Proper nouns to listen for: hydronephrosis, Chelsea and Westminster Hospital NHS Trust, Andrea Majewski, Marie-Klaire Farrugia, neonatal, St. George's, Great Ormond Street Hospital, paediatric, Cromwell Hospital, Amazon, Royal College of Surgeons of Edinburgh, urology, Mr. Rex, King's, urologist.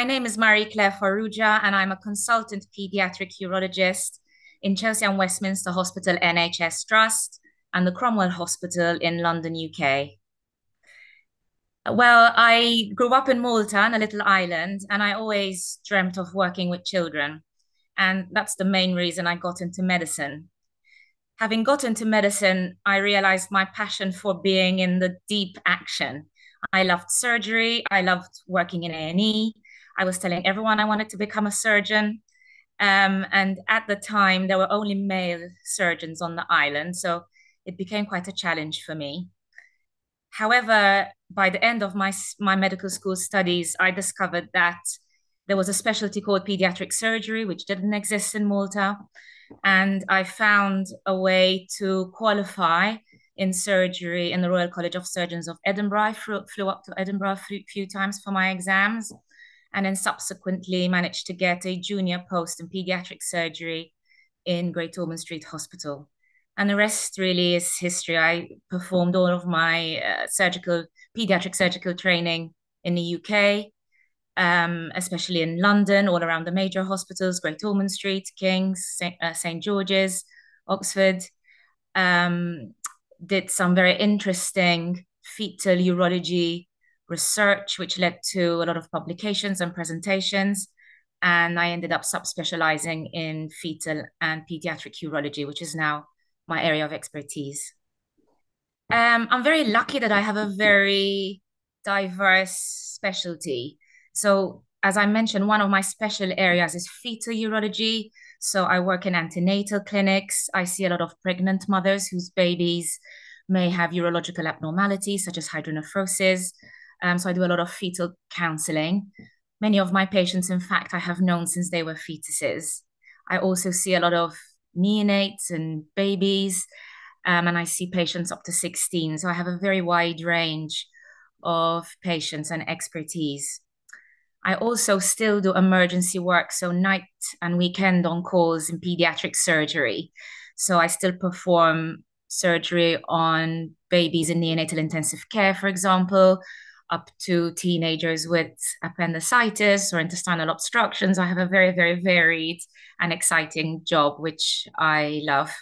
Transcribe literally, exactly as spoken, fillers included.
My name is Marie-Klaire Farrugia, and I'm a consultant pediatric urologist in Chelsea and Westminster Hospital N H S Trust and the Cromwell Hospital in London, U K. Well, I grew up in Malta on a little island, and I always dreamt of working with children. And that's the main reason I got into medicine. Having got into medicine, I realized my passion for being in the deep action. I loved surgery. I loved working in A and E. I was telling everyone I wanted to become a surgeon. Um, and at the time, there were only male surgeons on the island, so it became quite a challenge for me. However, by the end of my, my medical school studies, I discovered that there was a specialty called pediatric surgery, which didn't exist in Malta. And I found a way to qualify in surgery in the Royal College of Surgeons of Edinburgh. I flew, flew up to Edinburgh a few times for my exams, and then subsequently managed to get a junior post in pediatric surgery in Great Ormond Street Hospital. And the rest really is history. I performed all of my uh, surgical, pediatric surgical training in the U K, um, especially in London, all around the major hospitals, Great Ormond Street, King's, Saint George's, Oxford. Um, did some very interesting fetal urology research, which led to a lot of publications and presentations. And I ended up subspecializing in fetal and pediatric urology, which is now my area of expertise. Um, I'm very lucky that I have a very diverse specialty. So as I mentioned, one of my special areas is fetal urology. So I work in antenatal clinics. I see a lot of pregnant mothers whose babies may have urological abnormalities such as hydronephrosis. Um, so I do a lot of fetal counseling. Many of my patients, in fact, I have known since they were fetuses. I also see a lot of neonates and babies, um, and I see patients up to sixteen. So I have a very wide range of patients and expertise. I also still do emergency work, so night and weekend on calls in pediatric surgery. So I still perform surgery on babies in neonatal intensive care, for example, up to teenagers with appendicitis or intestinal obstructions. I have a very, very varied and exciting job, which I love.